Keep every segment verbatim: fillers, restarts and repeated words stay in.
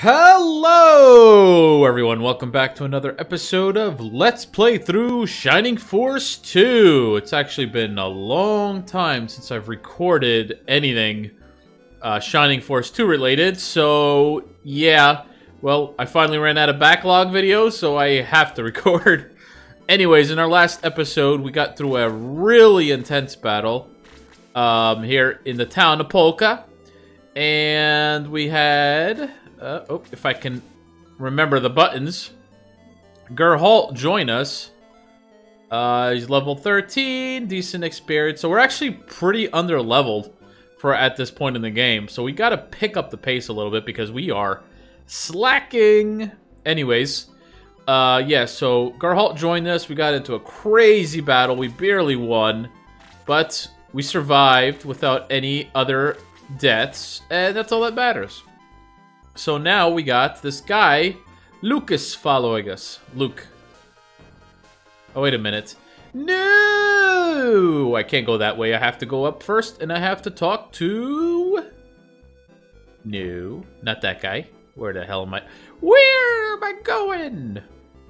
Hello everyone, welcome back to another episode of Let's Play Through Shining Force two. It's actually been a long time since I've recorded anything uh, Shining Force two related, so yeah. Well, I finally ran out of backlog videos, so I have to record. Anyways, in our last episode, we got through a really intense battle um, here in the town of Polca, and we had... Uh, oh, if I can remember the buttons. Gerhalt join us. Uh, he's level thirteen, decent experience. So we're actually pretty under-leveled for at this point in the game. So we got to pick up the pace a little bit because we are slacking. Anyways, uh, yeah, so Gerhalt joined us. We got into a crazy battle. We barely won, but we survived without any other deaths. And that's all that matters. So now we got this guy, Lucas, following us. Luke. Oh, wait a minute. No! I can't go that way. I have to go up first, and I have to talk to... No, not that guy. Where the hell am I... Where am I going?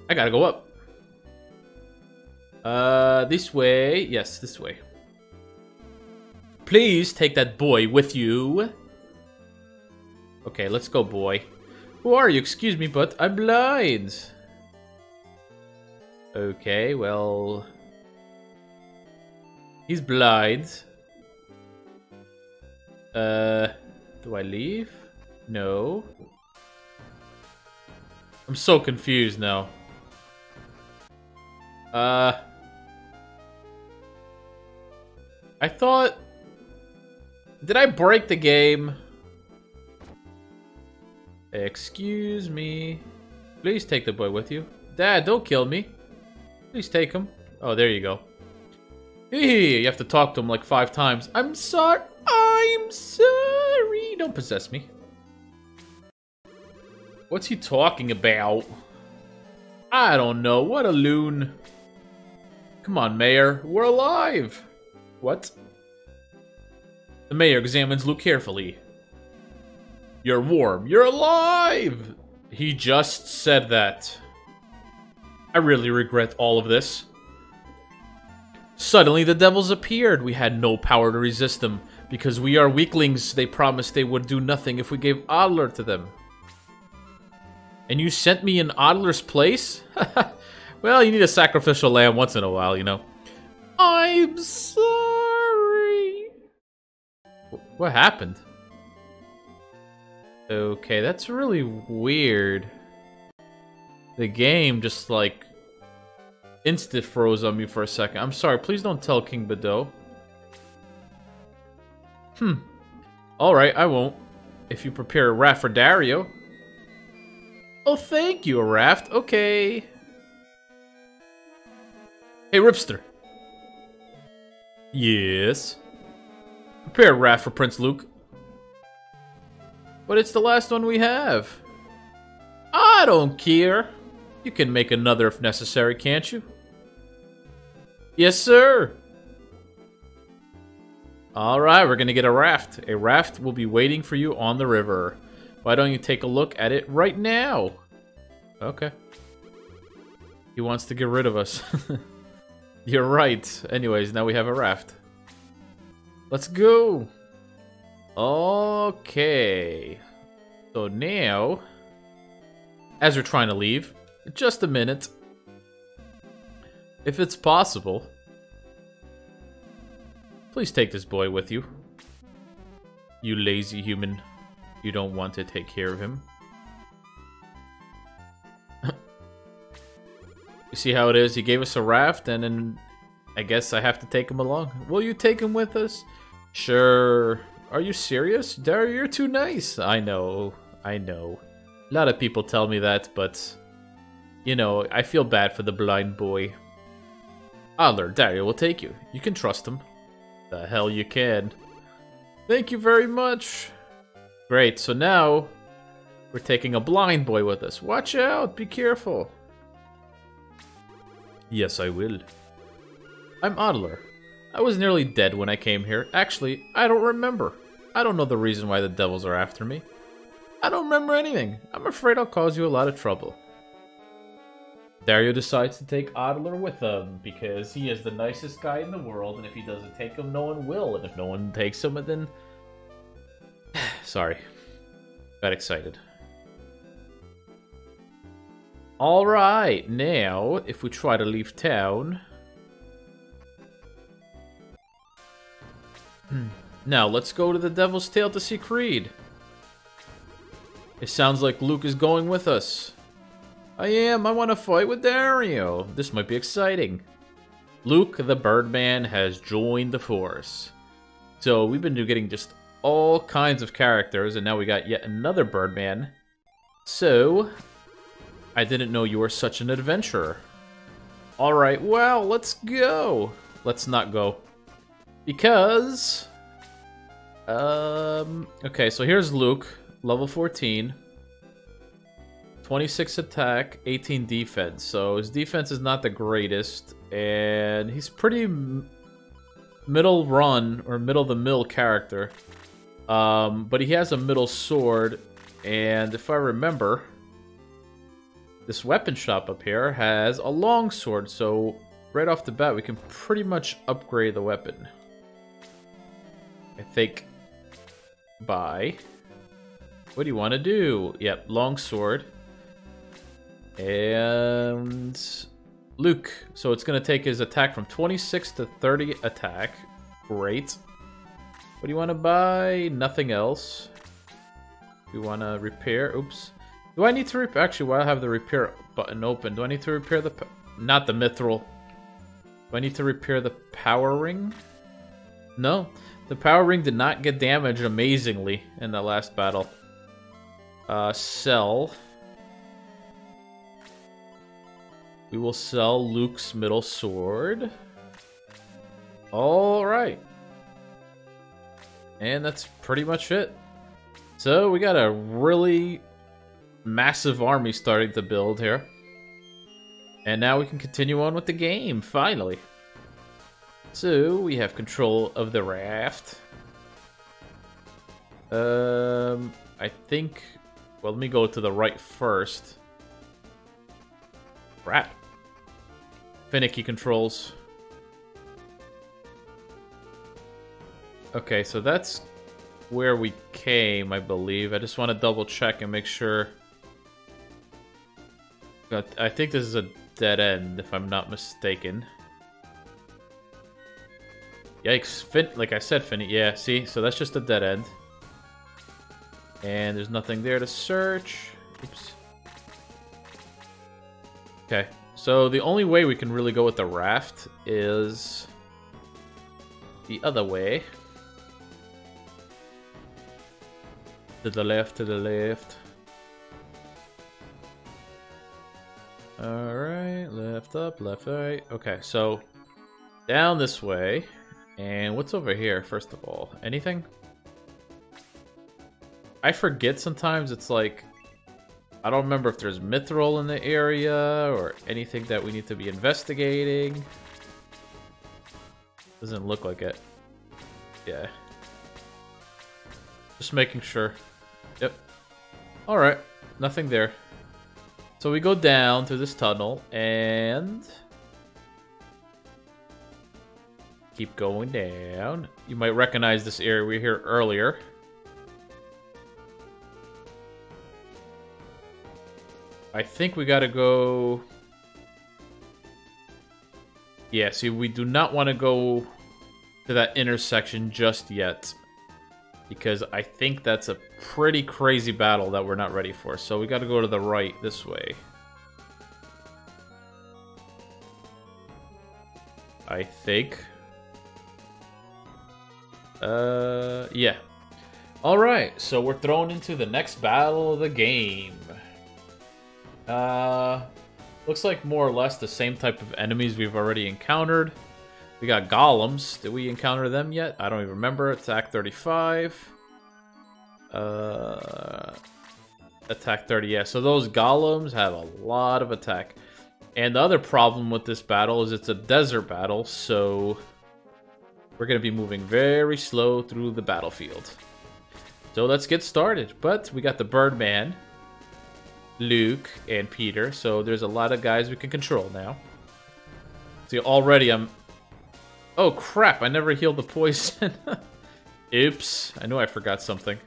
I gotta go up. Uh, this way. Yes, this way. Please take that boy with you. Okay, let's go, boy. Who are you? Excuse me, but I'm blind. Okay, well... He's blind. Uh, do I leave? No. I'm so confused now. Uh... I thought... Did I break the game? Excuse me. Please take the boy with you. Dad, don't kill me. Please take him. Oh, there you go. You have to talk to him like five times. I'm sorry. I'm sorry. Don't possess me. What's he talking about? I don't know. What a loon. Come on, Mayor. We're alive. What? The Mayor examines Luke carefully. You're warm. You're alive! He just said that. I really regret all of this. Suddenly, the devils appeared. We had no power to resist them. Because we are weaklings, they promised they would do nothing if we gave Adler to them. And you sent me in Adler's place? Well, you need a sacrificial lamb once in a while, you know. I'm sorry. What happened? Okay, that's really weird. The game just, like, instant froze on me for a second. I'm sorry, please don't tell King Bado. Hmm. Alright, I won't. If you prepare a raft for Dario. Oh, thank you, a raft. Okay. Hey, Ripster. Yes. Prepare a raft for Prince Luke. But it's the last one we have. I don't care. You can make another if necessary, can't you? Yes, sir. Alright, we're gonna get a raft. A raft will be waiting for you on the river. Why don't you take a look at it right now? Okay. He wants to get rid of us. You're right. Anyways, now we have a raft. Let's go. Okay, so now, as we're trying to leave, just a minute, if it's possible, please take this boy with you. You lazy human, you don't want to take care of him. You see how it is, he gave us a raft and then I guess I have to take him along. Will you take him with us? Sure. Are you serious? Dario, you're too nice. I know. I know. A lot of people tell me that, but... You know, I feel bad for the blind boy. Adler, Dario will take you. You can trust him. The hell you can. Thank you very much. Great, so now... We're taking a blind boy with us. Watch out! Be careful. Yes, I will. I'm Adler. I was nearly dead when I came here. Actually, I don't remember. I don't know the reason why the devils are after me. I don't remember anything. I'm afraid I'll cause you a lot of trouble. Dario decides to take Adler with him because he is the nicest guy in the world, and if he doesn't take him, no one will. And if no one takes him, then... Sorry. Got excited. Alright, now, if we try to leave town... Now, let's go to the Devil's Tail to see Creed. It sounds like Luke is going with us. I am, I want to fight with Dario. This might be exciting. Luke, the Birdman, has joined the force. So we've been getting just all kinds of characters, and now we got yet another Birdman. So, I didn't know you were such an adventurer. Alright, well, let's go. Let's not go. Because... Um, okay, so here's Luke, level fourteen. twenty-six attack, eighteen defense, so his defense is not the greatest, and he's pretty middle run, or middle of the mill character, um, but he has a middle sword, and if I remember, this weapon shop up here has a long sword, so right off the bat we can pretty much upgrade the weapon, I think, by, what do you want to do? Yep, long sword. And Luke, so it's going to take his attack from twenty-six to thirty attack. Great. What do you want to buy? Nothing else. Do you want to repair? Oops. Do I need to repair? Actually, while I have the repair button open, do I need to repair the... Not the mithril. Do I need to repair the power ring? No. The power ring did not get damaged amazingly in the last battle. Uh, sell... We will sell Luke's middle sword. Alright. And that's pretty much it. So we got a really massive army starting to build here. And now we can continue on with the game, finally. So we have control of the raft. Um, I think... Well, let me go to the right first. Crap. Finicky controls. Okay, so that's where we came, I believe. I just want to double check and make sure. But I think this is a dead end, if I'm not mistaken. Yikes. Fin like I said, Finny. Yeah, see? So that's just a dead end. And there's nothing there to search. Oops. Okay, so the only way we can really go with the raft is the other way. To the left, to the left. Alright, left up, left right. Okay, so down this way. And what's over here, first of all? Anything? I forget sometimes, it's like... I don't remember if there's mithril in the area, or anything that we need to be investigating. Doesn't look like it. Yeah. Just making sure. Yep. Alright. Nothing there. So we go down through this tunnel, and... Keep going down. You might recognize this area we were here earlier. I think we gotta go... Yeah, see, we do not want to go to that intersection just yet. Because I think that's a pretty crazy battle that we're not ready for. So we gotta go to the right this way. I think. Uh, yeah. Alright, so we're thrown into the next battle of the game. Uh, looks like more or less the same type of enemies we've already encountered. We got golems. Did we encounter them yet? I don't even remember. Attack thirty-five. Uh, attack thirty, yeah. So those golems have a lot of attack. And the other problem with this battle is it's a desert battle, so we're going to be moving very slow through the battlefield. So let's get started. But we got the Birdman, Luke, and Peter. So there's a lot of guys we can control now. See, already I'm... Oh, crap. I never healed the poison. Oops. I knew I forgot something.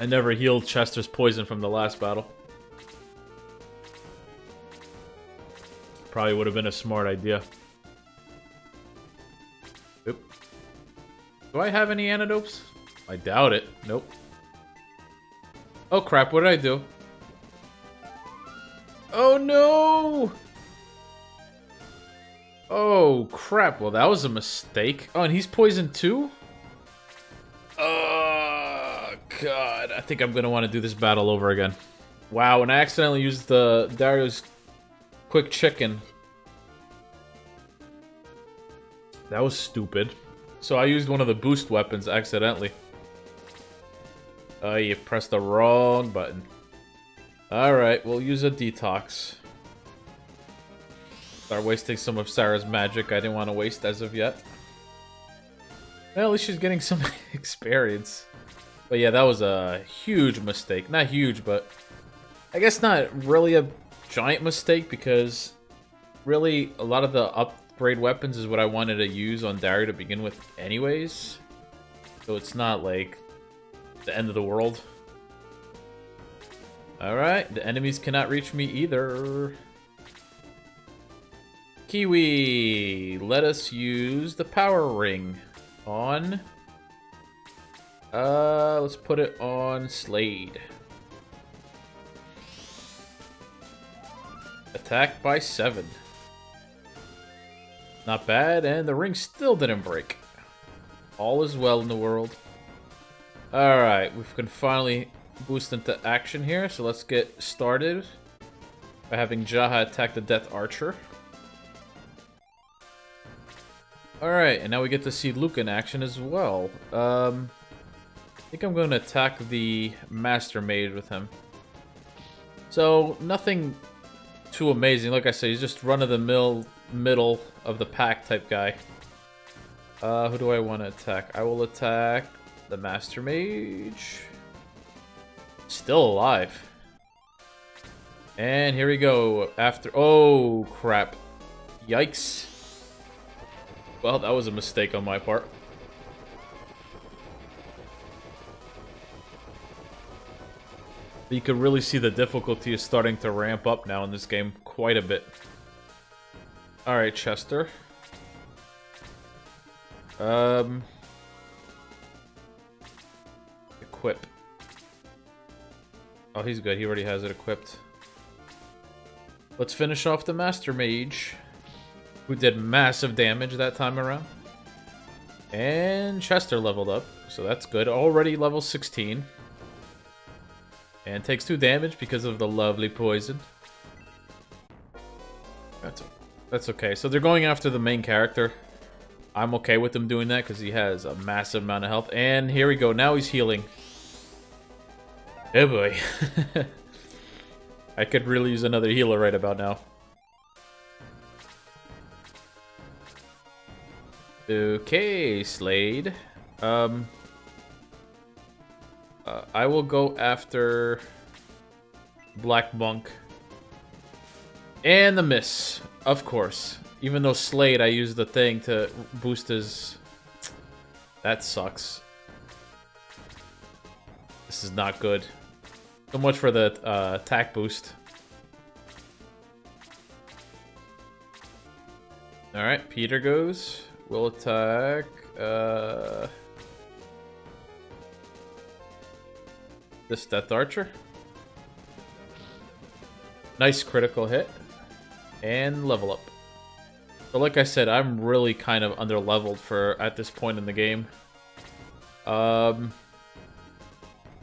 I never healed Chester's poison from the last battle. Probably would have been a smart idea. Oop. Do I have any antidotes? I doubt it. Nope. Oh crap, what did I do? Oh no! Oh crap, well that was a mistake. Oh, and he's poisoned too? Oh god, I think I'm gonna want to do this battle over again. Wow, and I accidentally used the Dario's quick chicken. That was stupid. So I used one of the boost weapons accidentally. Uh, you pressed the wrong button. Alright, we'll use a detox. Start wasting some of Sarah's magic I didn't want to waste as of yet. Well, at least she's getting some experience. But yeah, that was a huge mistake. Not huge, but... I guess not really a giant mistake, because... really, a lot of the up... upgrade weapons is what I wanted to use on Dario to begin with anyways. So it's not like the end of the world. Alright, the enemies cannot reach me either. Kiwi, let us use the power ring on... Uh, let's put it on Slade. Attack by seven. Not bad, and the ring still didn't break. All is well in the world. Alright, we can finally boost into action here, so let's get started by having Jaha attack the Death Archer. Alright, and now we get to see Luke in action as well. Um, I think I'm going to attack the Master Mage with him. So, nothing too amazing. Like I said, he's just run-of-the-mill... middle of the pack type guy. Uh, who do I want to attack? I will attack the Master Mage. Still alive. And here we go. After... Oh, crap. Yikes. Well, that was a mistake on my part. You could really see the difficulty is starting to ramp up now in this game quite a bit. Alright, Chester. Um... Equip. Oh, he's good. He already has it equipped. Let's finish off the Master Mage, who did massive damage that time around. And Chester leveled up, so that's good. Already level sixteen. And takes two damage because of the lovely poison. That's okay. That's okay. So they're going after the main character. I'm okay with them doing that because he has a massive amount of health. And here we go. Now he's healing. Oh boy. I could really use another healer right about now. Okay, Slade. Um, uh, I will go after Black Monk. And the miss, of course. Even though Slade, I used the thing to boost his... That sucks. This is not good. So much for the uh, attack boost. Alright, Peter goes. We'll attack... Uh, this Death Archer. Nice critical hit. And level up. So like I said, I'm really kind of under-leveled for at this point in the game. Um,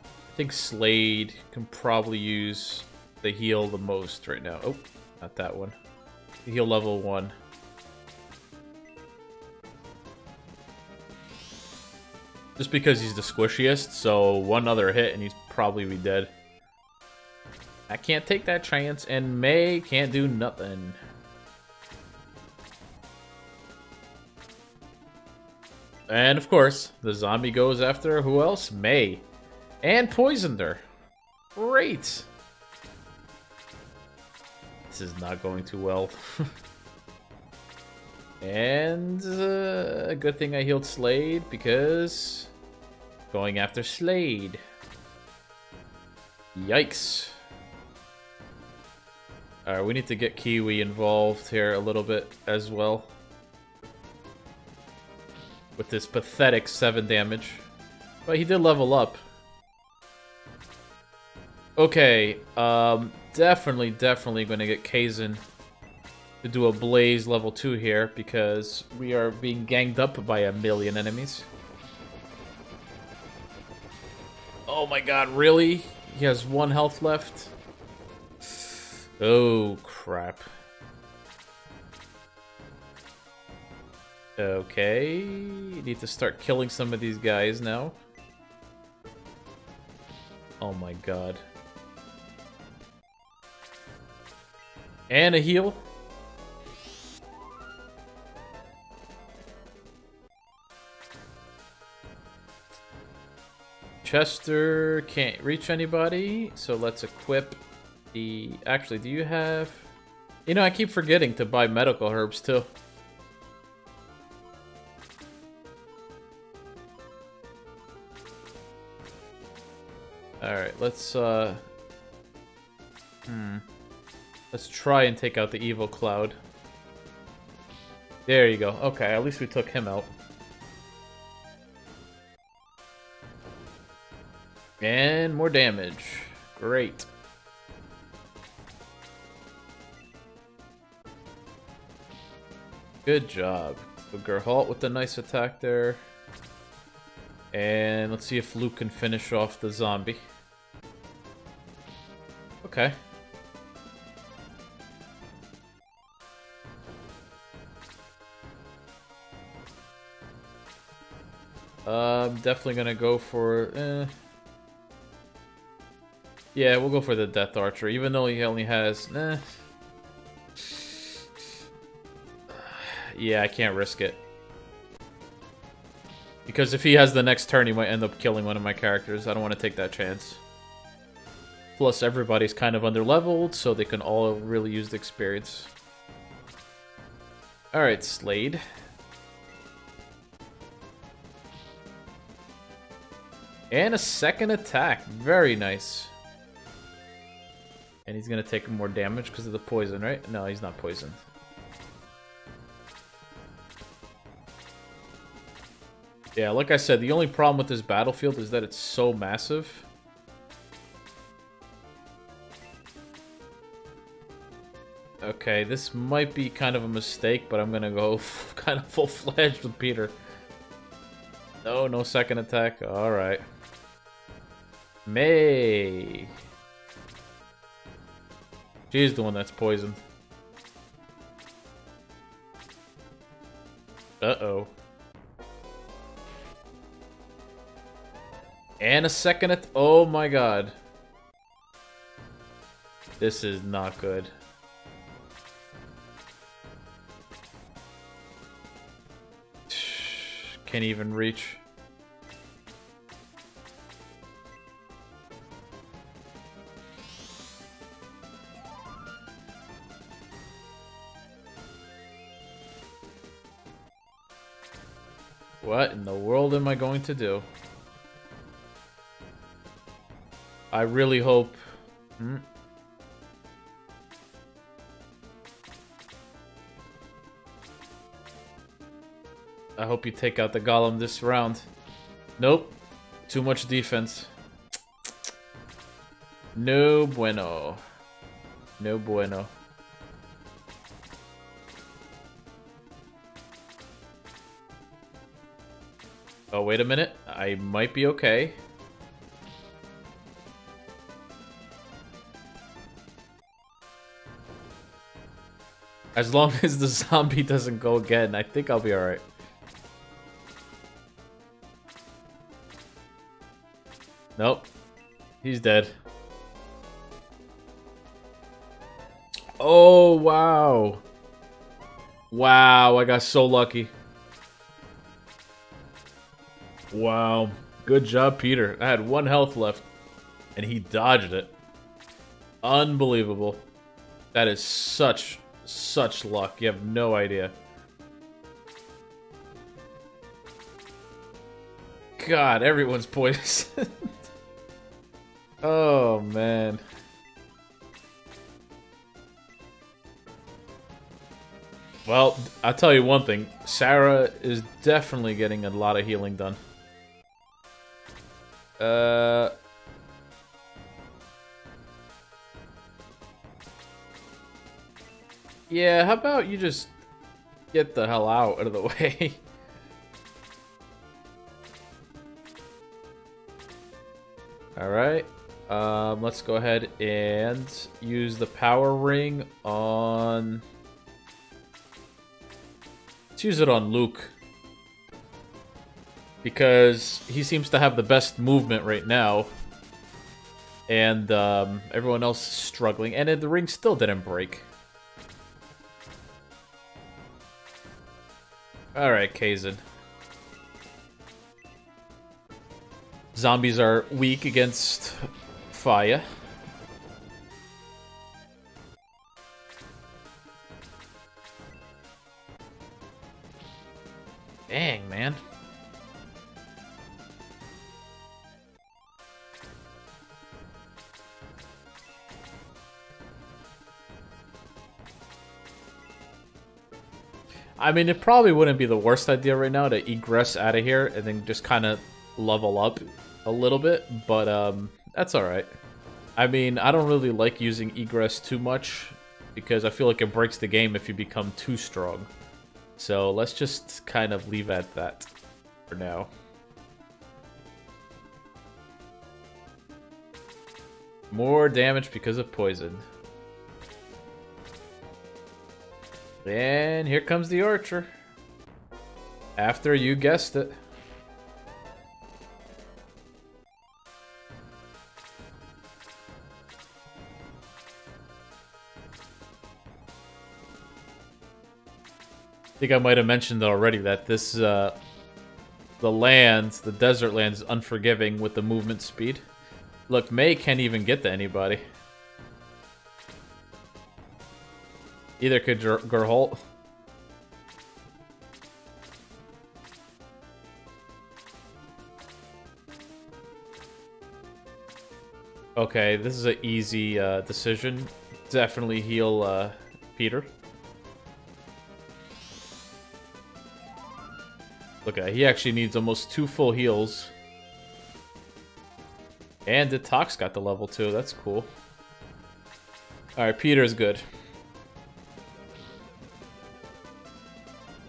I think Slade can probably use the heal the most right now. Oh, not that one. The heal level one. Just because he's the squishiest, so one other hit and he'd probably be dead. I can't take that chance, and May can't do nothing. And of course, the zombie goes after who else? May. And poisoned her. Great. This is not going too well. And a uh, good thing I healed Slade, because going after Slade. Yikes. Alright, we need to get Kiwi involved here a little bit as well. With this pathetic seven damage. But he did level up. Okay, um, definitely, definitely going to get Kazin to do a Blaze level two here, because we are being ganged up by a million enemies. Oh my god, really? He has one health left? Oh, crap. Okay, need to start killing some of these guys now. Oh my god. And a heal. Chester can't reach anybody, so let's equip the... Actually, do you have... You know, I keep forgetting to buy medical herbs, too. Alright, let's, uh... Hmm. Let's try and take out the evil cloud. There you go. Okay, at least we took him out. And more damage. Great. Good job. So Gerhalt with a nice attack there. And let's see if Luke can finish off the zombie. Okay. Uh, I'm definitely gonna go for... Eh. Yeah, we'll go for the Death Archer, even though he only has... Eh. Yeah, I can't risk it. Because if he has the next turn, he might end up killing one of my characters. I don't want to take that chance. Plus, everybody's kind of underleveled, so they can all really use the experience. Alright, Slade. And a second attack. Very nice. And he's going to take more damage because of the poison, right? No, he's not poisoned. Yeah, like I said, the only problem with this battlefield is that it's so massive. Okay, this might be kind of a mistake, but I'm going to go kind of full-fledged with Peter. No, no second attack. Alright. May. She's the one that's poisoned. Uh-oh. And a second at- Oh my god. This is not good. Can't even reach. What in the world am I going to do? I really hope... Hmm. I hope you take out the golem this round. Nope. Too much defense. No bueno. No bueno. Oh, wait a minute. I might be okay. As long as the zombie doesn't go again, I think I'll be alright. Nope. He's dead. Oh, wow. Wow, I got so lucky. Wow. Good job, Peter. I had one health left, and he dodged it. Unbelievable. That is such, such luck. You have no idea. God, everyone's poisoned. Oh, man. Well, I'll tell you one thing. Sarah is definitely getting a lot of healing done. Uh... Yeah, how about you just get the hell out of the way? Alright. Um, let's go ahead and use the power ring on... Let's use it on Luke. Because he seems to have the best movement right now. And um, everyone else is struggling. And the ring still didn't break. Alright, Kazin. Zombies are weak against fire. Dang, man. I mean, it probably wouldn't be the worst idea right now to egress out of here and then just kind of level up a little bit, but um, that's alright. I mean, I don't really like using egress too much because I feel like it breaks the game if you become too strong. So let's just kind of leave at that for now. More damage because of poison. And here comes the archer. After you guessed it. I think I might have mentioned already that this, uh, the lands, the desert lands, is unforgiving with the movement speed. Look, May can't even get to anybody. Either could Gerhalt. Okay, this is an easy uh, decision. Definitely heal uh, Peter. Okay, he actually needs almost two full heals. And Detox got the level two. That's cool. Alright, Peter's good.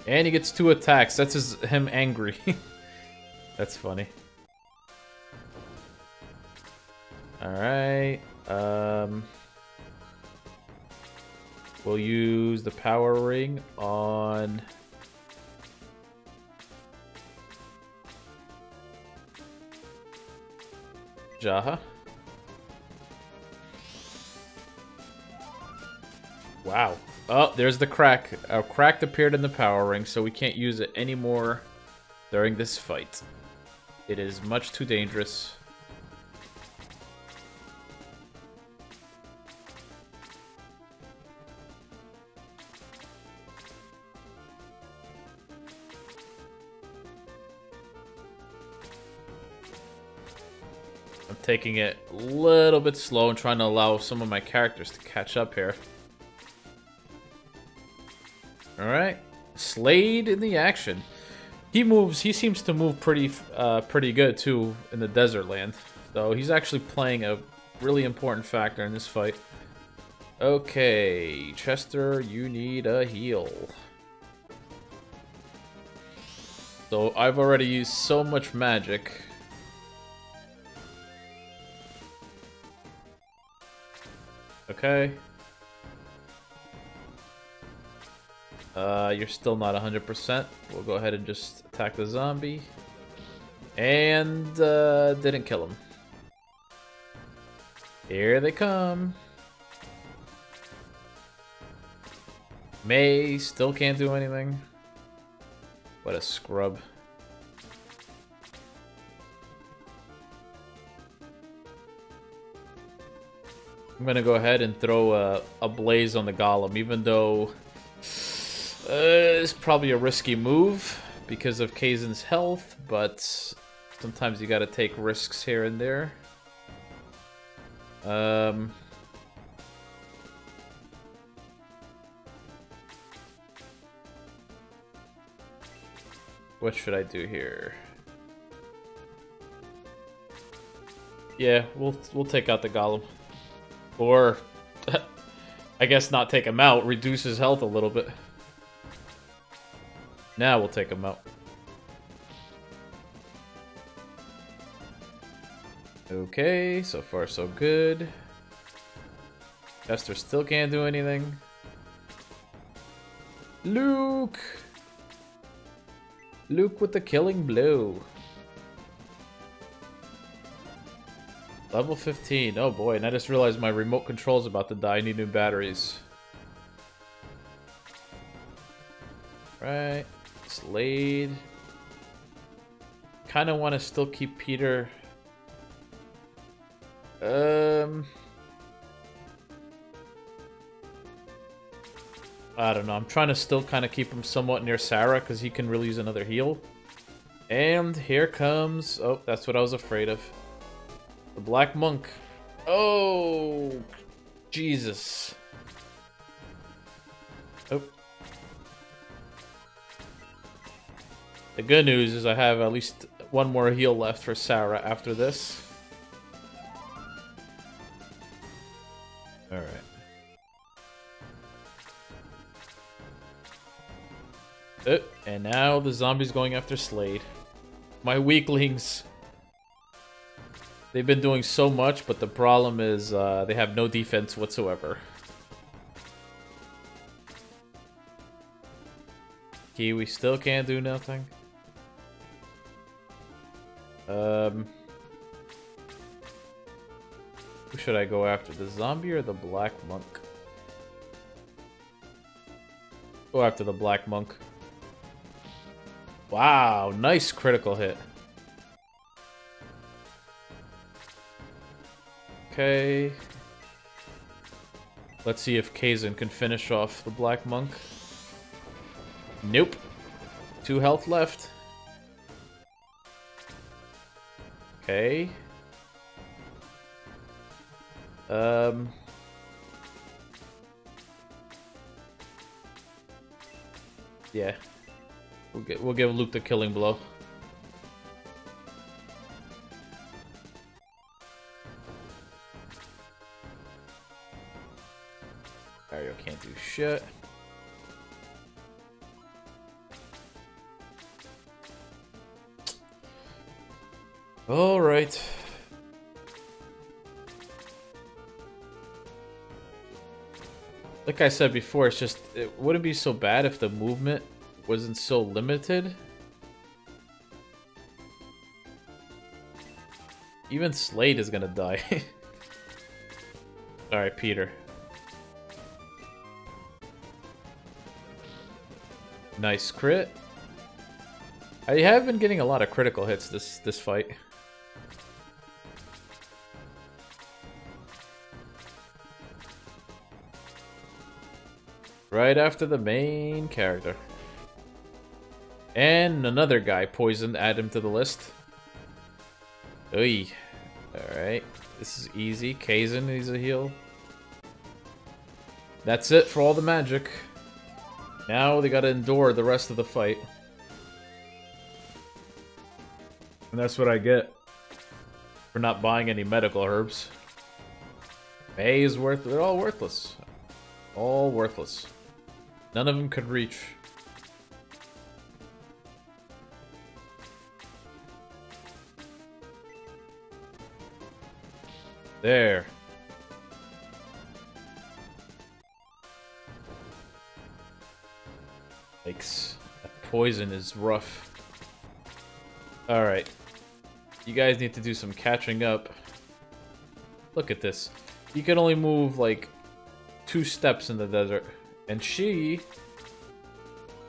And he gets two attacks. That's his, him angry. That's funny. Alright. Um, we'll use the power ring on... Jaha. Wow. Oh, there's the crack. A crack appeared in the power ring, so we can't use it anymore during this fight. It is much too dangerous. Taking it a little bit slow and trying to allow some of my characters to catch up here. Alright. Slade in the action. He moves, he seems to move pretty uh, pretty good too in the desert land. So he's actually playing a really important factor in this fight. Okay, Chester, you need a heal. So I've already used so much magic. Okay. Uh, you're still not one hundred percent. We'll go ahead and just attack the zombie. And uh, didn't kill him. Here they come. May still can't do anything. What a scrub. I'm gonna go ahead and throw a, a blaze on the golem, even though uh, it's probably a risky move because of Kazin's health, but sometimes you gotta take risks here and there. Um... What should I do here? Yeah, we'll we'll take out the golem, or I guess not take him out. Reduce his health a little bit. Now we'll take him out. Okay, so far so good. Chester still can't do anything. Luke. Luke with the killing blow. Level fifteen. Oh boy, and I just realized my remote control's about to die. I need new batteries. Right. Slade. Kind of want to still keep Peter. Um. I don't know. I'm trying to still kind of keep him somewhat near Sarah because he can really use another heal. And here comes. Oh, that's what I was afraid of. The Black Monk. Oh, Jesus. Oh. The good news is I have at least one more heal left for Sarah after this. All right. Oh, and now the zombie's going after Slade. My weaklings. They've been doing so much, but the problem is uh, they have no defense whatsoever. Kiwi still can't do nothing. Um, who should I go after? The zombie or the Black Monk? Go after the Black Monk. Wow, nice critical hit. Okay. Let's see if Kazin can finish off the Black Monk. Nope. Two health left. Okay. Um. Yeah. We'll get, we'll give Luke the killing blow. Dario can't do shit. All right. Like I said before, it's just, it wouldn't be so bad if the movement wasn't so limited. Even Slade is gonna die. All right, Peter. Nice crit. I have been getting a lot of critical hits this this fight. Right after the main character. And another guy poisoned. Add him to the list. Oy. Alright. This is easy. Kazin needs a heal. That's it for all the magic. Now they gotta endure the rest of the fight. And that's what I get for not buying any medical herbs. May is worth, they're all worthless. All worthless. None of them could reach. There. Yikes. That poison is rough. Alright. You guys need to do some catching up. Look at this. You can only move, like, two steps in the desert. And she...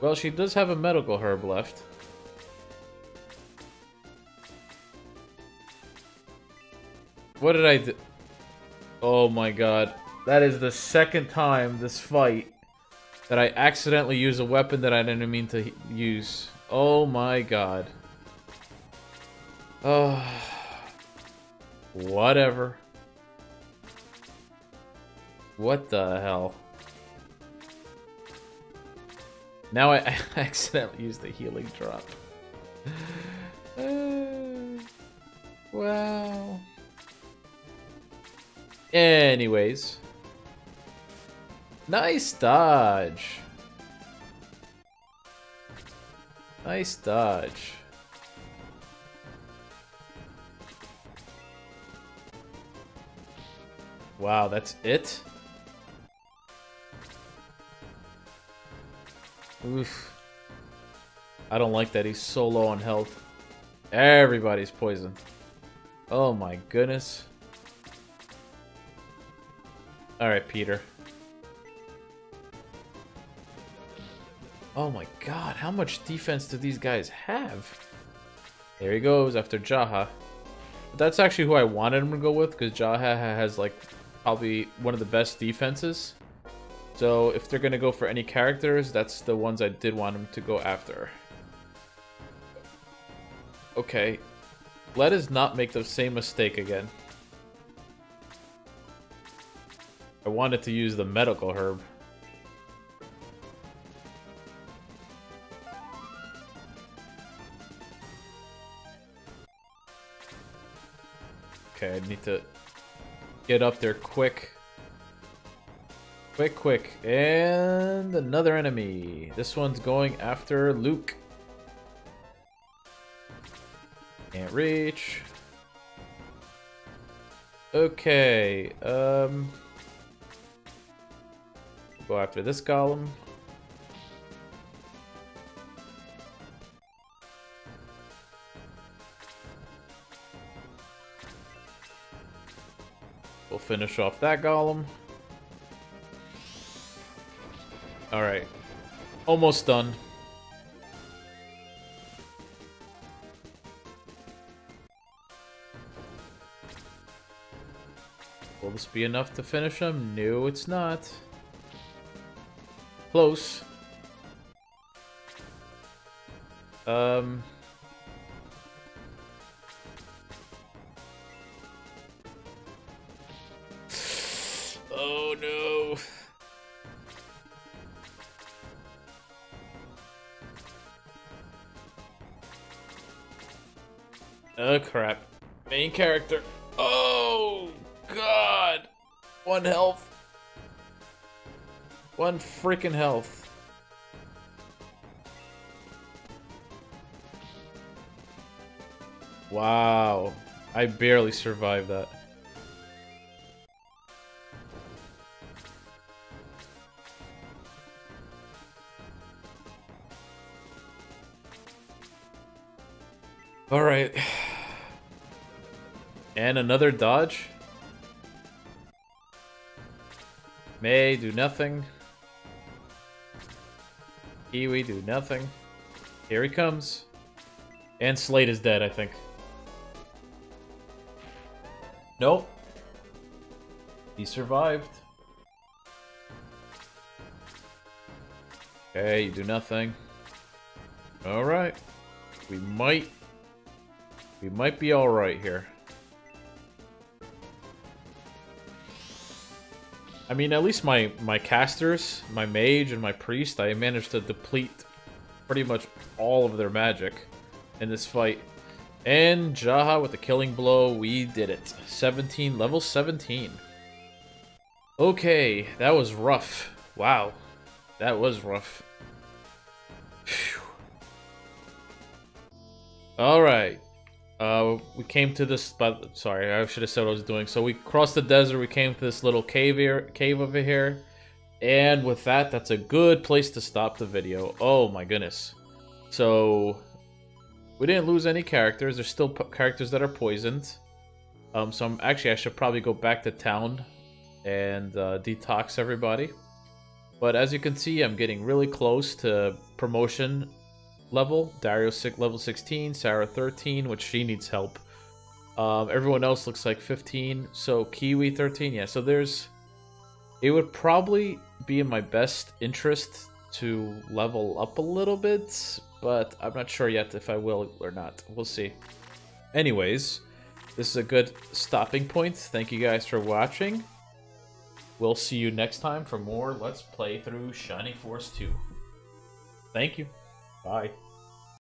Well, she does have a medical herb left. What did I do? Oh my god. That is the second time this fight that I accidentally use a weapon that I didn't mean to use. Oh my god. Oh. Whatever. What the hell? Now I, I accidentally used the healing drop. uh, wow. Anyways. Nice dodge. Nice dodge. Wow, that's it? Oof. I don't like that. He's so low on health. Everybody's poisoned. Oh my goodness. Alright, Peter. Oh my god, how much defense do these guys have? There he goes after Jaha. But that's actually who I wanted him to go with, because Jaha has like probably one of the best defenses. So if they're going to go for any characters, that's the ones I did want him to go after. Okay. Let us not make the same mistake again. I wanted to use the medical herb. Okay, I need to get up there quick. Quick, quick. And another enemy. This one's going after Luke. Can't reach. Okay. Um, go after this golem. We'll finish off that golem. Alright. Almost done. Will this be enough to finish him? No, it's not. Close. Um... Oh crap. Main character. Oh god. One health. One freaking health. Wow. I barely survived that. All right. And another dodge. May do nothing. Kiwi do nothing. Here he comes. And Slade is dead, I think. Nope. He survived. Okay, you do nothing. Alright. We might... We might be alright here. I mean, at least my, my casters, my mage, and my priest, I managed to deplete pretty much all of their magic in this fight. And Jaha with the killing blow, we did it. seventeen, level seventeen. Okay, that was rough. Wow, that was rough. Phew. All right. Uh, we came to this, but sorry, I should have said what I was doing. So we crossed the desert, we came to this little cave here, cave over here. And with that, that's a good place to stop the video. Oh my goodness. So, we didn't lose any characters. There's still characters that are poisoned. Um, so I'm, actually, I should probably go back to town and uh, detox everybody. But as you can see, I'm getting really close to promotion level. Dario level sixteen, Sarah thirteen, which she needs help. Um, everyone else looks like fifteen. So Kiwi thirteen. Yeah, so there's... It would probably be in my best interest to level up a little bit, but I'm not sure yet if I will or not. We'll see. Anyways, this is a good stopping point. Thank you guys for watching. We'll see you next time for more Let's Play Through Shining Force two. Thank you. Bye.